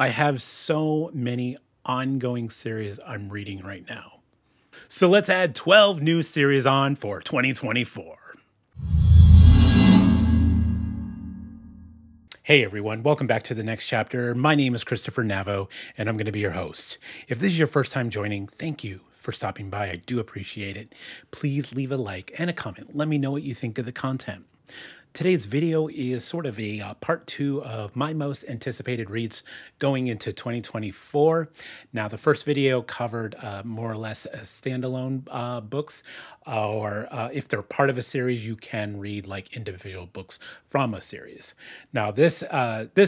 I have so many ongoing series I'm reading right now. So let's add 12 new series on for 2024. Hey everyone, welcome back to The Next Chapter. My name is Christopher Navo, and I'm going to be your host. If this is your first time joining, thank you for stopping by. I do appreciate it. Please leave a like and a comment. Let me know what you think of the content. Today's video is sort of a part 2 of my most anticipated reads going into 2024. Now, the first video covered more or less standalone books, or if they're part of a series, you can read like individual books from a series. Now, this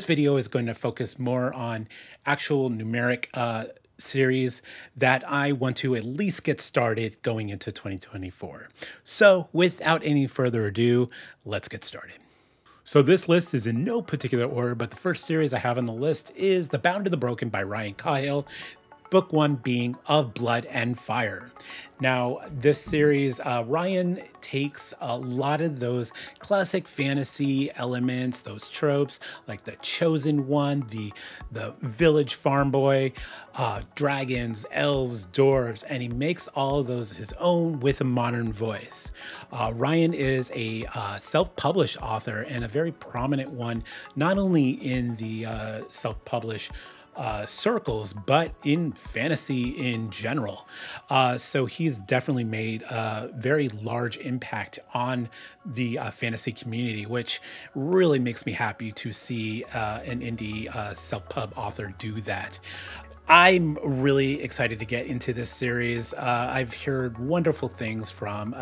video is going to focus more on actual numeric series that I want to at least get started going into 2024. So without any further ado, let's get started. So this list is in no particular order, but the first series I have on the list is The Bound and the Broken by Ryan Cahill, book 1 being Of Blood and Fire. Now, this series, Ryan takes a lot of those classic fantasy elements, those tropes, like the chosen one, the village farm boy, dragons, elves, dwarves, and he makes all of those his own with a modern voice. Ryan is a self-published author and a very prominent one, not only in the self-published circles, but in fantasy in general. So he's definitely made a very large impact on the fantasy community, which really makes me happy to see an indie self-pub author do that. I'm really excited to get into this series. I've heard wonderful things from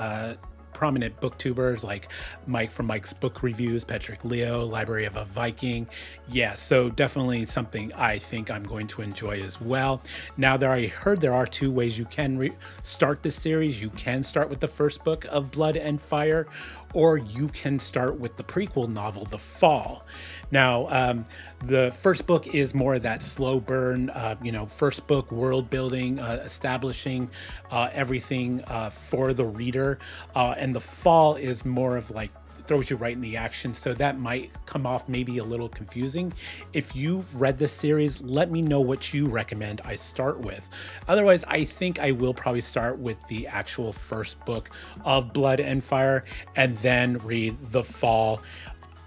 prominent booktubers like Mike from Mike's Book Reviews, Petrik Leo, Library of a Viking. Yeah, so definitely something I think I'm going to enjoy as well. Now, there I heard there are 2 ways you can start this series. You can start with the first book of Blood and Fire, or you can start with the prequel novel, The Fall. Now, the first book is more of that slow burn, you know, first book, world building, establishing everything for the reader. And The Fall is more of like, throws you right in the action. So that might come off maybe a little confusing. If you've read this series, let me know what you recommend I start with. Otherwise, I think I will probably start with the actual first book of Blood and Fire and then read The Fall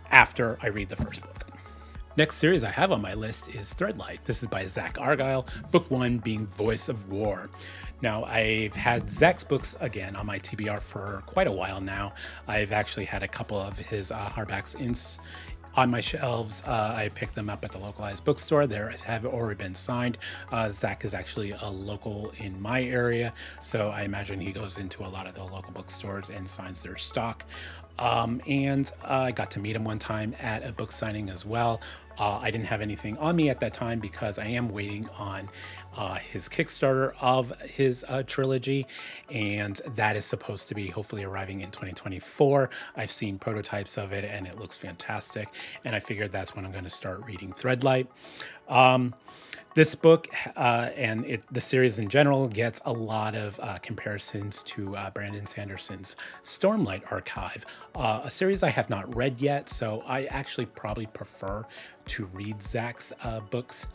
after I read the first book. Next series I have on my list is Threadlight. This is by Zach Argyle, book 1 being Voice of War. Now, I've had Zach's books again on my TBR for quite a while now. I've actually had a couple of his hardbacks on my shelves. I picked them up at the localized bookstore. They have already been signed. Zach is actually a local in my area, so I imagine he goes into a lot of the local bookstores and signs their stock. And I got to meet him one time at a book signing as well. I didn't have anything on me at that time because I am waiting on his Kickstarter of his trilogy, and that is supposed to be hopefully arriving in 2024. I've seen prototypes of it and it looks fantastic, and I figured that's when I'm going to start reading Threadlight. This book and the series in general gets a lot of comparisons to Brandon Sanderson's Stormlight Archive, a series I have not read yet, so I actually probably prefer to read Zach's books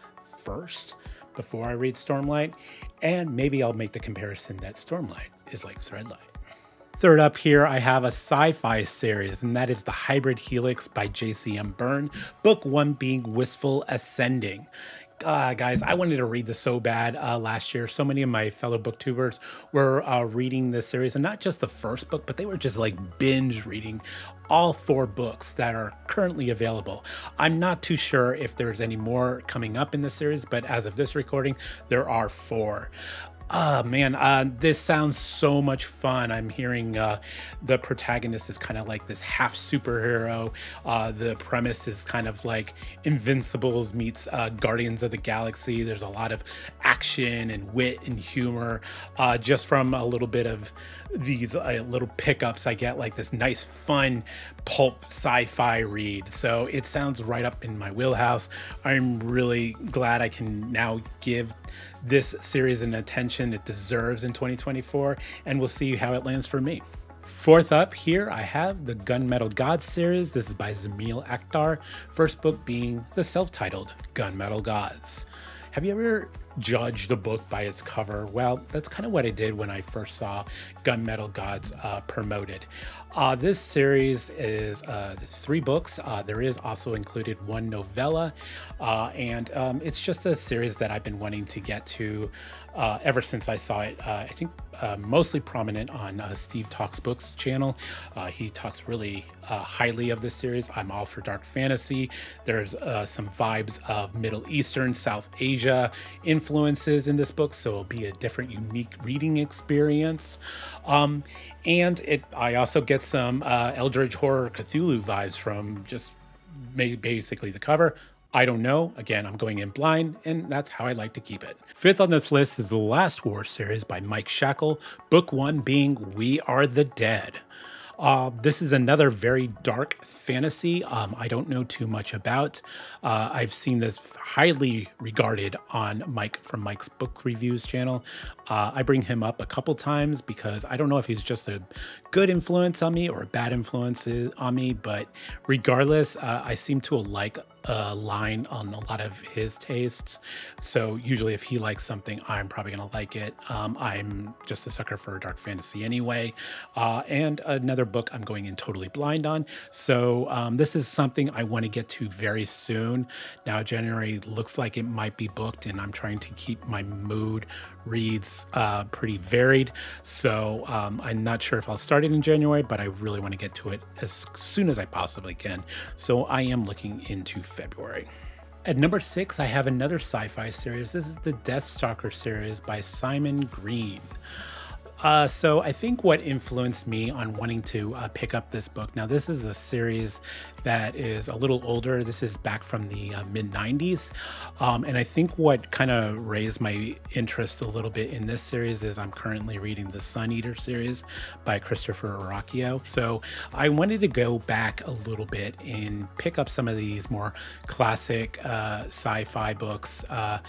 first before I read Stormlight, and maybe I'll make the comparison that Stormlight is like Threadlight. Third up here, I have a sci-fi series, and that is The Hybrid Helix by JCM Byrne, book 1 being Wistful Ascending. Guys, I wanted to read this so bad last year. So many of my fellow booktubers were reading this series, and not just the first book, but they were just like binge reading all 4 books that are currently available. I'm not too sure if there's any more coming up in this series, but as of this recording, there are 4. Oh man, this sounds so much fun. I'm hearing the protagonist is kind of like this half superhero. The premise is kind of like Invincibles meets Guardians of the Galaxy. There's a lot of action and wit and humor. Just from a little bit of these little pickups, I get like this nice, fun pulp sci-fi read. So it sounds right up in my wheelhouse. I'm really glad I can now give this series an attention it deserves in 2024, and we'll see how it lands for me. Fourth up here, I have the Gunmetal Gods series. This is by Zamil Akhtar, first book being the self-titled Gunmetal Gods. Have you ever judged a book by its cover? Well, that's kind of what I did when I first saw Gunmetal Gods promoted. This series is 3 books. There is also included 1 novella, and it's just a series that I've been wanting to get to ever since I saw it. I think mostly prominent on Steve Talks Books channel. He talks really highly of this series. I'm all for dark fantasy. There's some vibes of Middle Eastern, South Asia influences in this book, so it'll be a different, unique reading experience. I also get some Eldritch Horror Cthulhu vibes from just basically the cover. I don't know. Again, I'm going in blind, and that's how I like to keep it. Fifth on this list is The Last War series by Mike Shackle, book 1 being We Are the Dead. This is another very dark fantasy. I don't know too much about. I've seen this highly regarded on Mike's Book Reviews channel. I bring him up a couple times because I don't know if he's just a good influence on me or a bad influence on me, but regardless, I seem to like a line on a lot of his tastes. So usually if he likes something, I'm probably gonna like it. I'm just a sucker for dark fantasy anyway. And another book I'm going in totally blind on. So this is something I wanna get to very soon. Now January looks like it might be booked, and I'm trying to keep my mood reads pretty varied. So I'm not sure if I'll start it in January, but I really wanna get to it as soon as I possibly can. So I am looking into February. At number 6, I have another sci-fi series. This is the Deathstalker series by Simon Green. So I think what influenced me on wanting to pick up this book, now this is a series that is a little older. This is back from the mid-90s. And I think what kind of raised my interest a little bit in this series is I'm currently reading the Sun Eater series by Christopher Ruocchio. So I wanted to go back a little bit and pick up some of these more classic sci-fi books that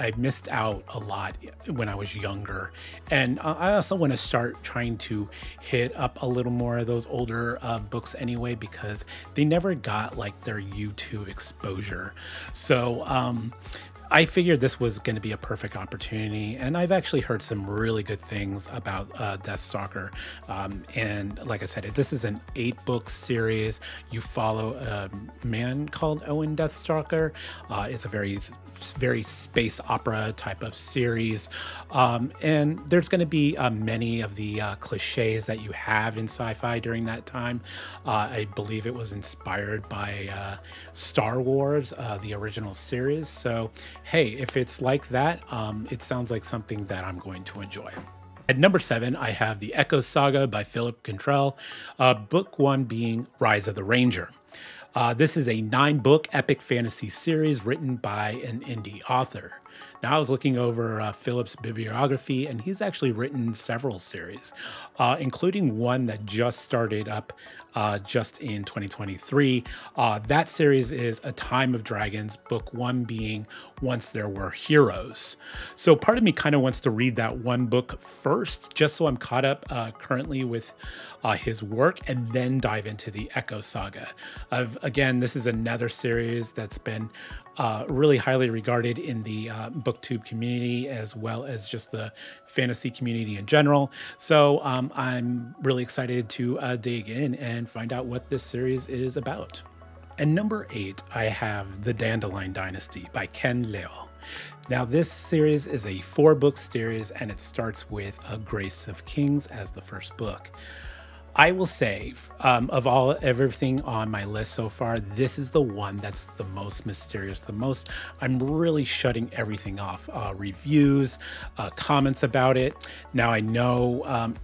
I missed out a lot when I was younger. And I also want to start trying to hit up a little more of those older books anyway, because they never got like their YouTube exposure. So I figured this was going to be a perfect opportunity, and I've actually heard some really good things about Deathstalker. And like I said, this is an 8-book series. You follow a man called Owen Deathstalker. It's a very space opera type of series, and there's going to be many of the cliches that you have in sci-fi during that time. I believe it was inspired by Star Wars, the original series. So hey, if it's like that, it sounds like something that I'm going to enjoy. At number 7, I have the Echo Saga by Philip Quaintrell, book 1 being Rise of the Ranger. This is a 9-book epic fantasy series written by an indie author. Now I was looking over Philip's bibliography, and he's actually written several series, including one that just started up just in 2023. That series is A Time of Dragons, book 1 being Once There Were Heroes. So part of me kind of wants to read that one book first, just so I'm caught up currently with his work, and then dive into the Echo Saga. Again, this is another series that's been really highly regarded in the BookTube community, as well as just the fantasy community in general. So I'm really excited to dig in and find out what this series is about. At number 8, I have The Dandelion Dynasty by Ken Leo. Now this series is a 4-book series, and it starts with A Grace of Kings as the first book. I will say, of everything on my list so far, this is the one that's the most mysterious, the most, I'm really shutting everything off. Reviews, comments about it. Now I know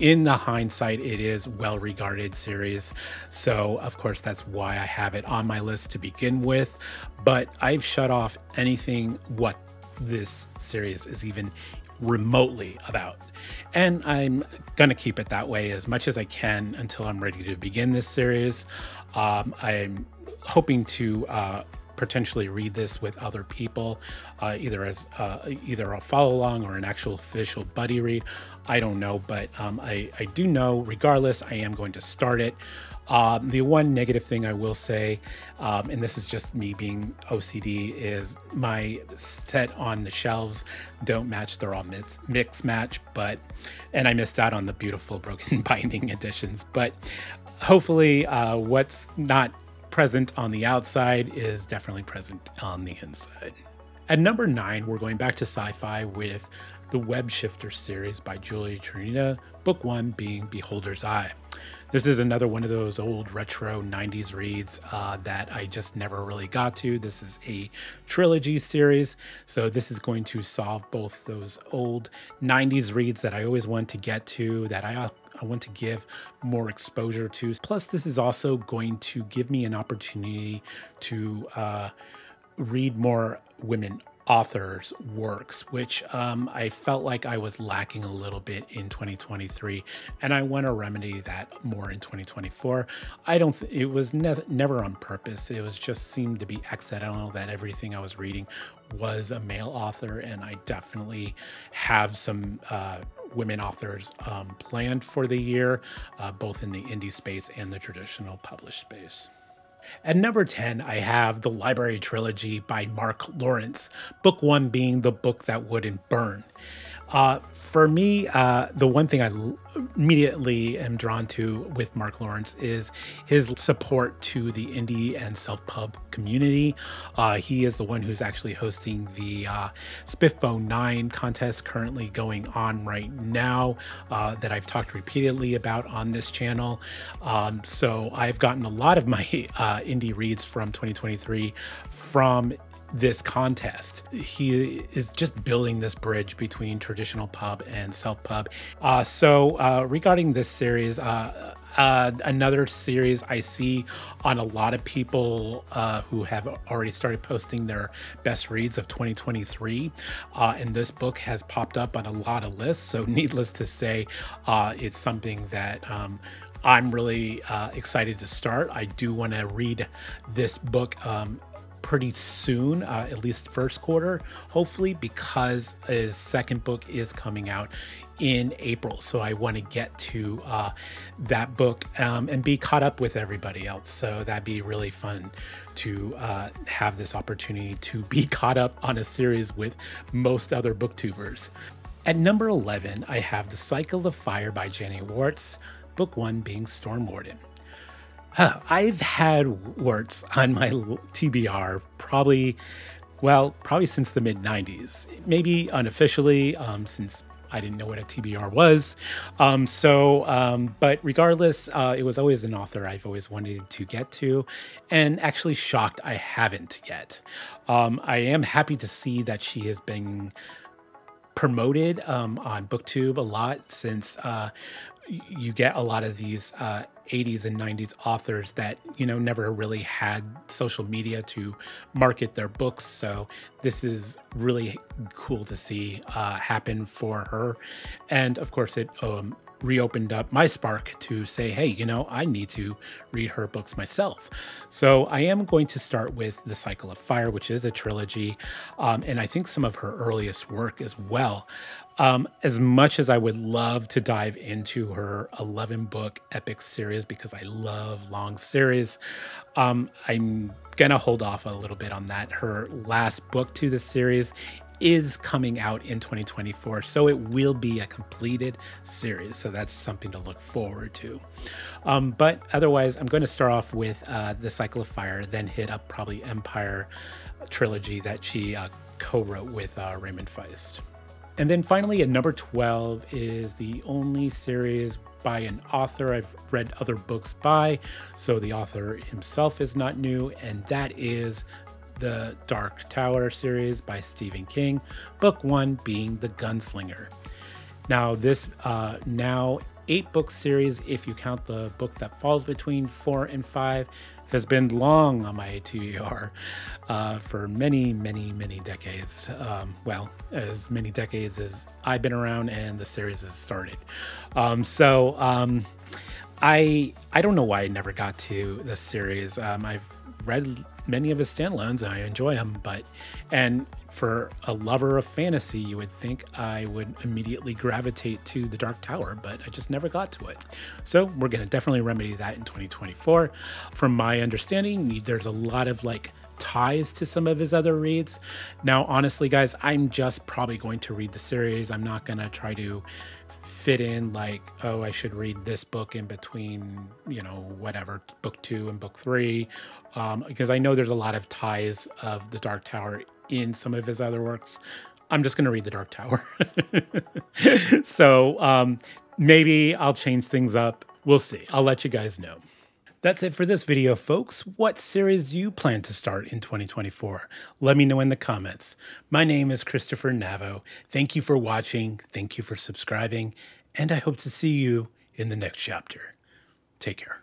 in the hindsight, it is well-regarded series. So of course, that's why I have it on my list to begin with, but I've shut off anything what this series is even remotely about, and I'm gonna keep it that way as much as I can until I'm ready to begin this series. I'm hoping to potentially read this with other people, either as either a follow along or an actual official buddy read. I don't know, but I do know regardless, I am going to start it. The one negative thing I will say, and this is just me being OCD, is my set on the shelves don't match. They're all mix match, and I missed out on the beautiful broken binding editions. But hopefully what's not present on the outside is definitely present on the inside. At number 9, we're going back to sci-fi with the Web Shifter series by Julia Chernina, book 1 being Beholder's Eye. This is another one of those old retro 90s reads that I just never really got to. This is a trilogy series, so this is going to solve both those old 90s reads that I always want to get to, that I want to give more exposure to. Plus, this is also going to give me an opportunity to read more women authors' works, which I felt like I was lacking a little bit in 2023, and I want to remedy that more in 2024. I don't it was never on purpose. It was just seemed to be accidental that everything I was reading was a male author, and I definitely have some women authors planned for the year, both in the indie space and the traditional published space. At number 10, I have the Library Trilogy by Mark Lawrence, book 1 being The Book That Wouldn't Burn. For me, the one thing I immediately am drawn to with Mark Lawrence is his support to the indie and self-pub community. He is the one who's actually hosting the Spiffbone 9 contest currently going on right now that I've talked repeatedly about on this channel. So I've gotten a lot of my indie reads from 2023 from this contest. He is just building this bridge between traditional pub and self-pub. Regarding this series, another series I see on a lot of people who have already started posting their best reads of 2023, and this book has popped up on a lot of lists. So needless to say, it's something that I'm really excited to start. I do want to read this book pretty soon, at least first quarter, hopefully, because his second book is coming out in April. So I want to get to that book and be caught up with everybody else. So that'd be really fun to have this opportunity to be caught up on a series with most other booktubers. At number 11, I have The Cycle of Fire by Jenny Wartz, book 1 being Storm Warden. I've had Wartz on my TBR probably since the mid-90s, maybe unofficially, since I didn't know what a TBR was. But regardless, it was always an author I've always wanted to get to, and actually shocked I haven't yet. I am happy to see that she has been promoted on BookTube a lot, since you get a lot of these 80s and 90s authors that, you know, never really had social media to market their books. So this is really cool to see happen for her. And of course, it reopened up my spark to say, hey, you know, I need to read her books myself. So I am going to start with The Cycle of Fire, which is a trilogy, and I think some of her earliest work as well. As much as I would love to dive into her 11-book epic series, because I love long series, I'm gonna hold off a little bit on that. Her last book to the series is coming out in 2024, so it will be a completed series, so that's something to look forward to. But otherwise, I'm going to start off with The Cycle of Fire, then hit up probably Empire trilogy that she co-wrote with Raymond Feist. And then finally, at number 12 is the only series by an author I've read other books by, so the author himself is not new, and that is the Dark Tower series by Stephen King, book 1 being The Gunslinger. Now, this now 8-book series, if you count the book that falls between 4 and 5, has been long on my TBR for many, many, many decades. Well, as many decades as I've been around and the series has started. I don't know why I never got to this series. I've read many of his standalones and I enjoy them, and for a lover of fantasy, you would think I would immediately gravitate to the Dark Tower, but I just never got to it. So we're going to definitely remedy that in 2024. From my understanding, there's a lot of like ties to some of his other reads. Now, honestly, guys, I'm just probably going to read the series. I'm not going to try to fit in like, oh, I should read this book in between, you know, whatever, book 2 and book 3, because I know there's a lot of ties of the Dark Tower in some of his other works. I'm just going to read the Dark Tower. So maybe I'll change things up. We'll see. I'll let you guys know. That's it for this video, folks. What series do you plan to start in 2024? Let me know in the comments. My name is Christopher Navo. Thank you for watching. Thank you for subscribing. And I hope to see you in the next chapter. Take care.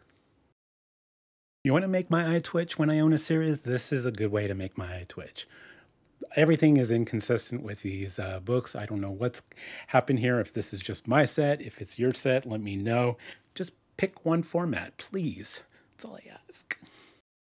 You want to make my eye twitch when I own a series? This is a good way to make my eye twitch. Everything is inconsistent with these books. I don't know what's happened here. If this is just my set, if it's your set, let me know. Just pick one format, please. That's all I ask.